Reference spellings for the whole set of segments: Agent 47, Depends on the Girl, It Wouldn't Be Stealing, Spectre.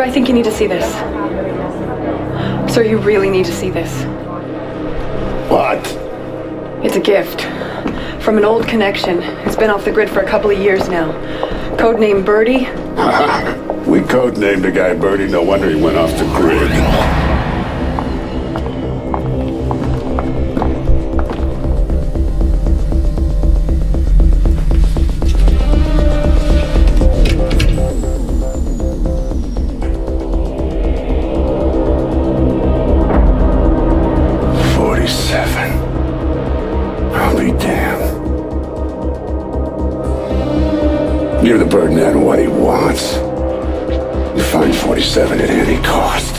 Sir, I think you need to see this. Sir, you really need to see this. What? It's a gift. From an old connection. It's been off the grid for a couple of years now. Codename Birdie. We codenamed the guy Birdie. No wonder he went off the grid. Give the Birdman what he wants. You find 47 at any cost.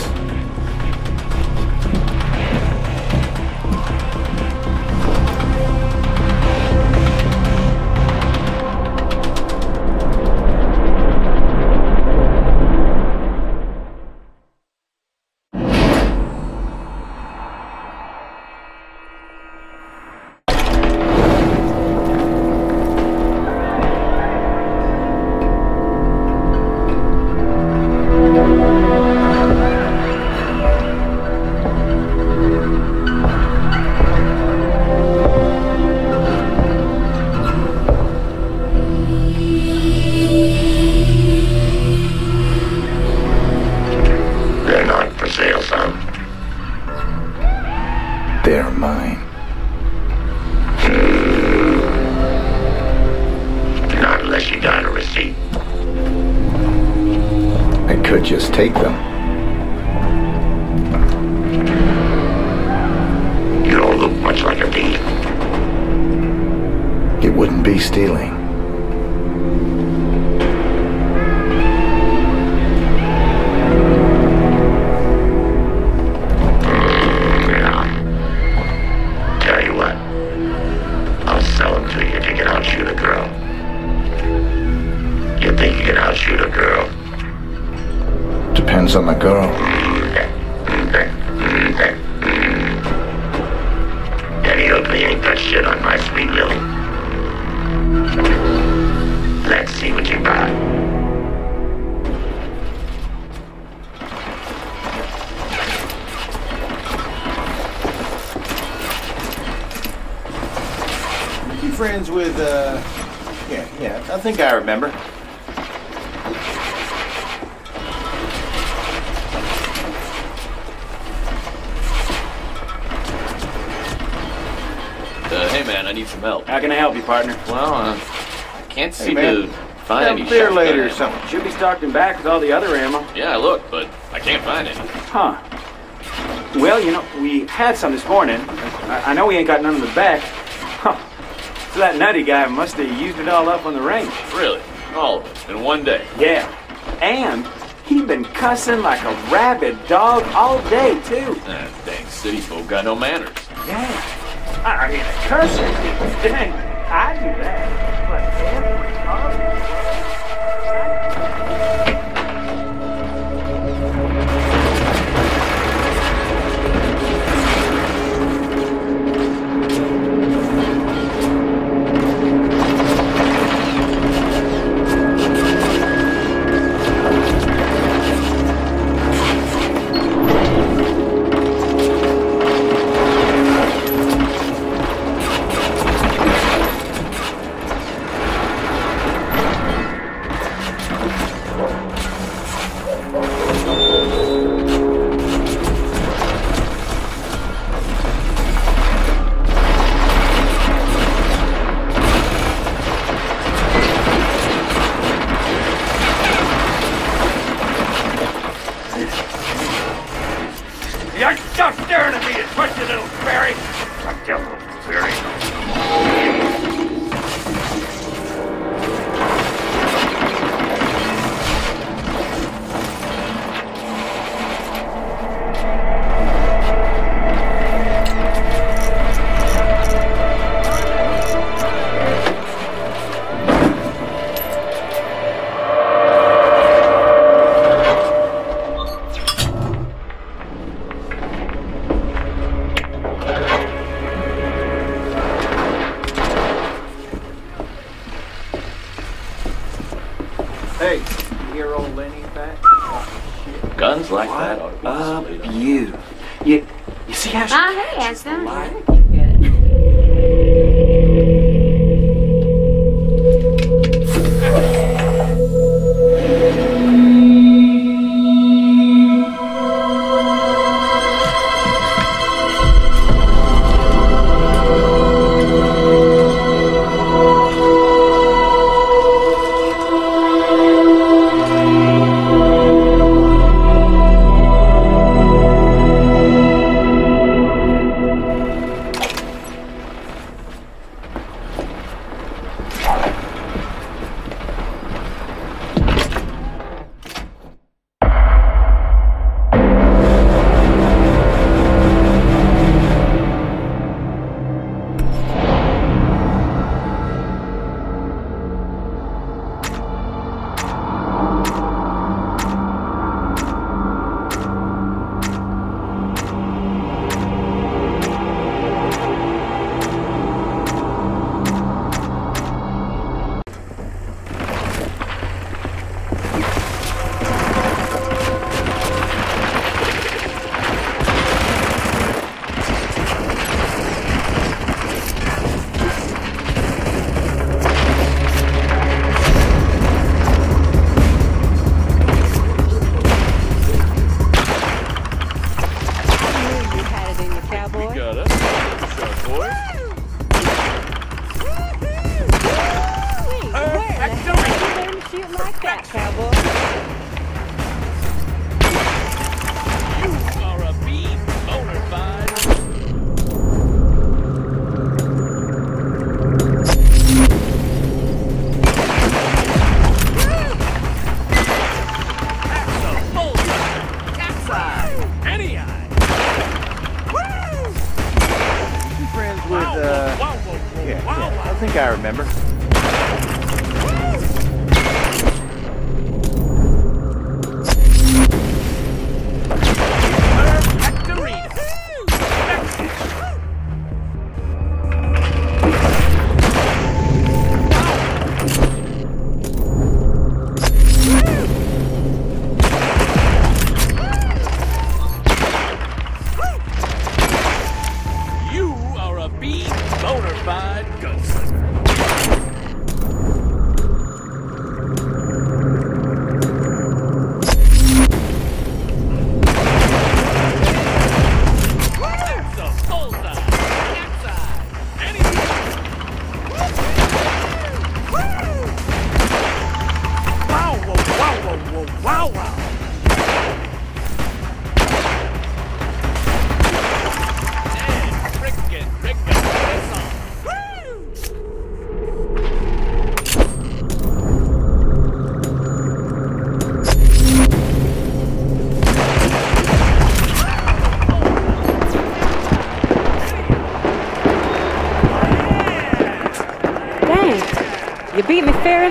They're mine. Not unless you got a receipt. I could just take them. You don't look much like a thief. It wouldn't be stealing. Shoot a girl. Depends on the girl. Daddy hope they ain't got shit on my sweet Lily. Let's see what you buy. Are you friends with, yeah, I think I remember. Hey man, I need some help. How can I help you, partner? Well, I can't seem to find any shotgun. Clear later or something. Should be stocked and back with all the other ammo. Yeah, I looked, but I can't find any. Huh. Well, you know, we had some this morning. I know we ain't got none in the back. Huh. So that nutty guy must have used it all up on the range. Really? All of it? In one day? Yeah. And he'd been cussing like a rabid dog all day, too. Dang city folk got no manners. Yeah. I mean, a curse. Dang, I do that. But every stop staring at me, you twisty little fairy! Fuck you, little fairy. Hey, you hear old Lenny back? Oh, shit. Guns like that ought to be displayed on you. You see how she catches the light?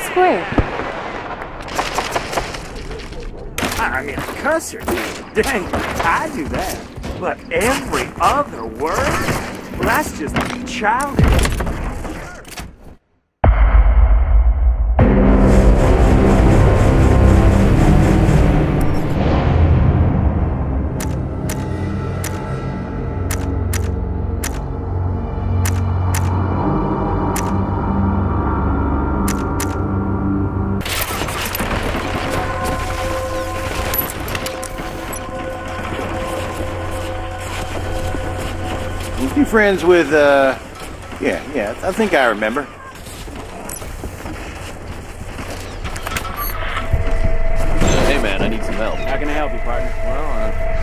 Square. I mean, cuss her. Dang, I do that. But every other word? Well, that's just childish. Friends with, yeah, I think I remember. Hey man, I need some help. How can I help you, partner? Well, I can't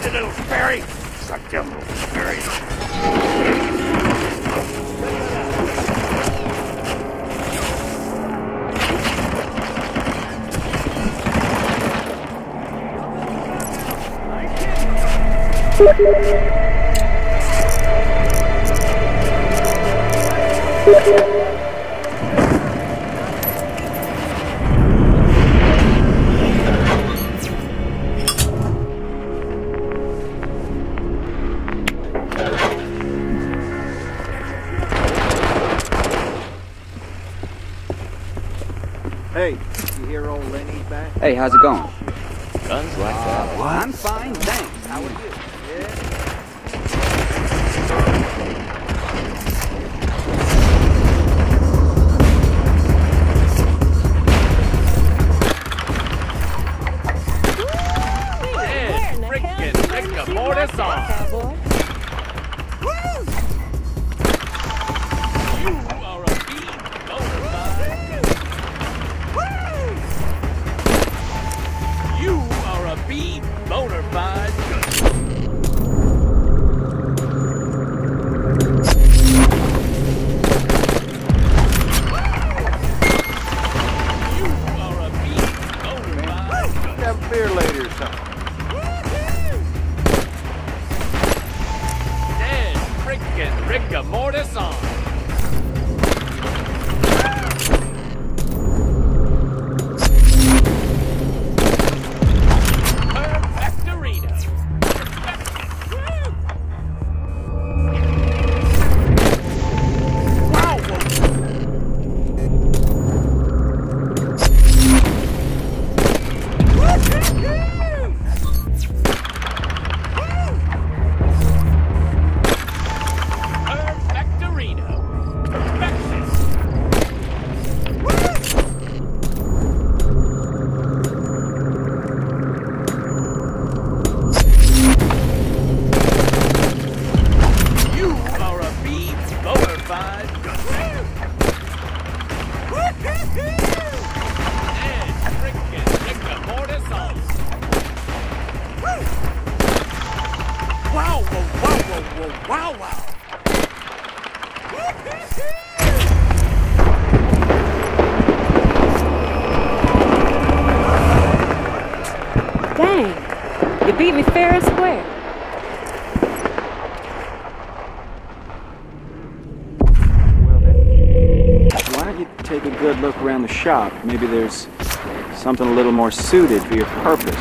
Suck you, little fairy! Suck you, little fairy! Thank you. Hey, you hear old Lenny's back? Hey, how's it going? Guns like that. What? I'm fine, thanks. How are you? Shop. Maybe there's something a little more suited for your purpose.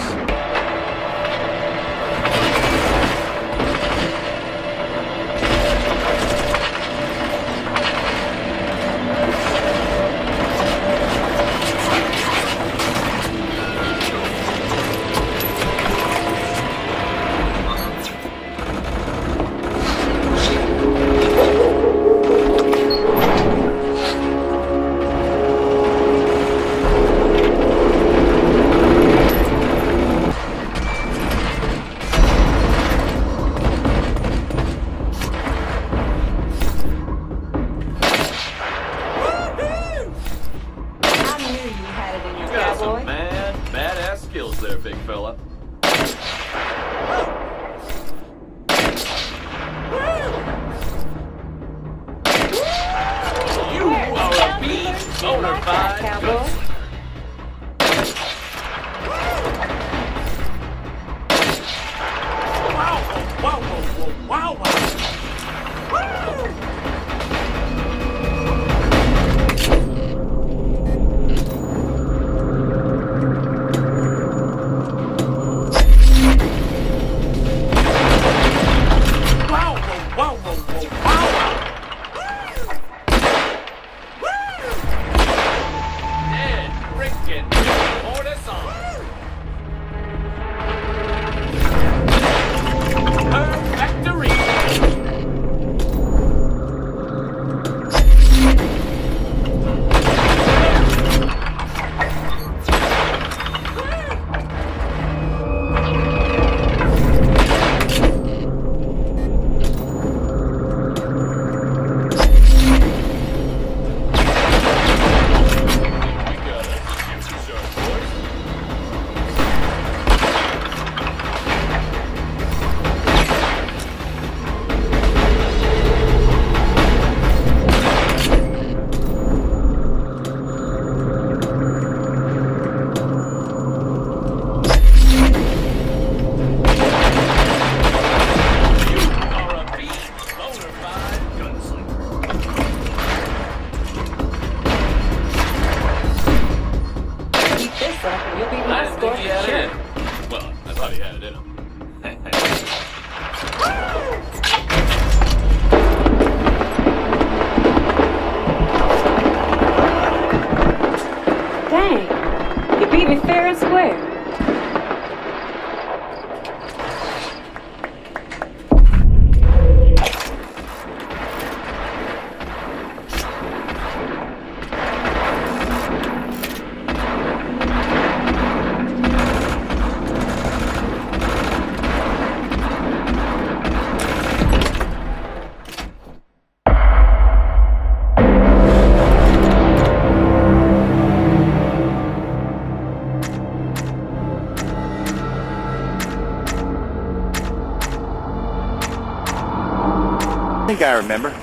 I think I remember. Hey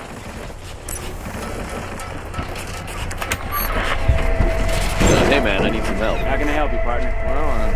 man, I need some help. How can I help you, partner? Well,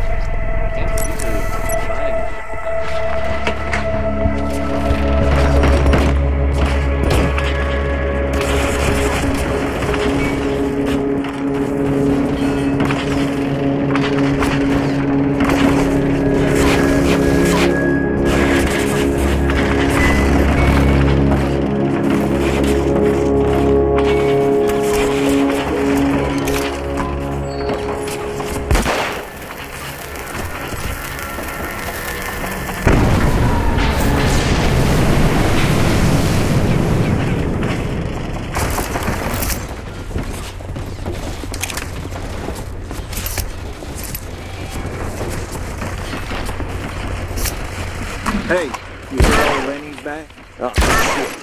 hey, you hear Lenny's back? Oh, shit.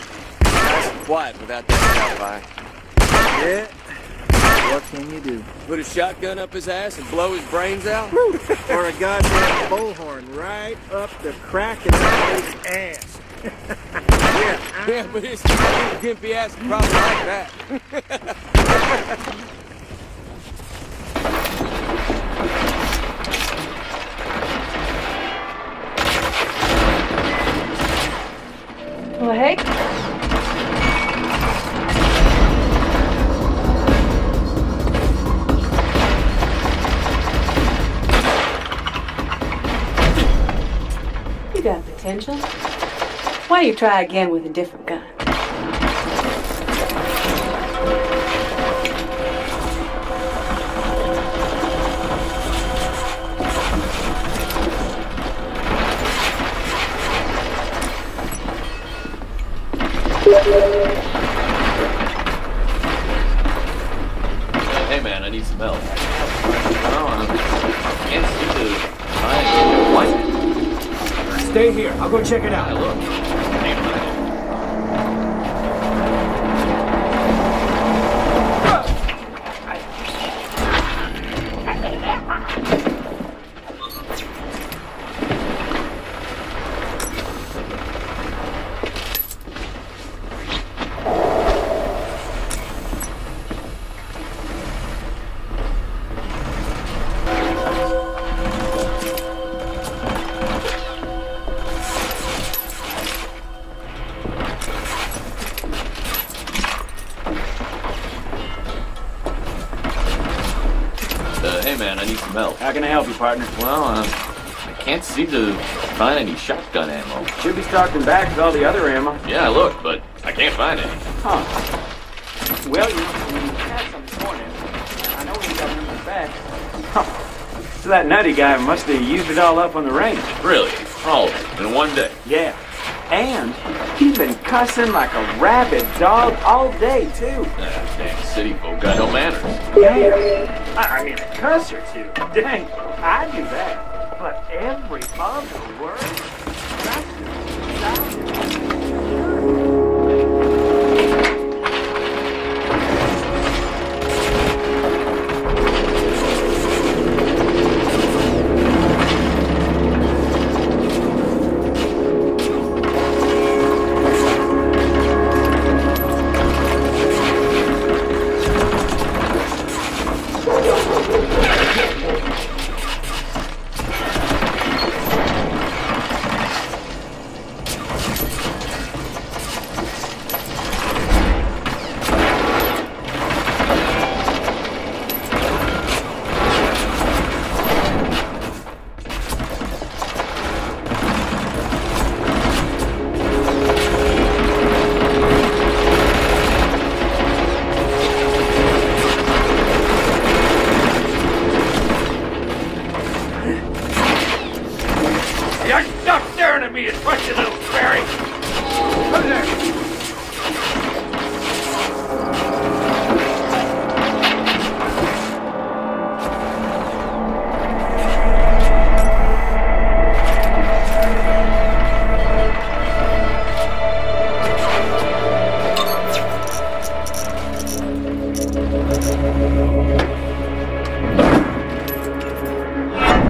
Nice and quiet without that alibi. Yeah? What can you do? Put a shotgun up his ass and blow his brains out? Or a goddamn bullhorn right up the crack in his ass. Yeah, but his gimpy ass probably like that. Well, hey. You got potential. Why don't you try again with a different gun? Hey man, I need some help. What? Stay here, I'll go check it out. Hey man, I need some help. How can I help you, partner? Well, I can't seem to find any shotgun ammo. Should be stocking back with all the other ammo. Yeah, I looked, but I can't find any. Huh. Well, you had some this morning. I know we got them in the back. Huh. So that nutty guy must have used it all up on the range. Really? All of it in one day? Yeah. And he's been cussing like a rabid dog all day, too. Damn city folk got no manners. Yeah. I mean, a cuss or two. Dang, I do that. But every other word. You're stuck staring at me, you fucking little fairy!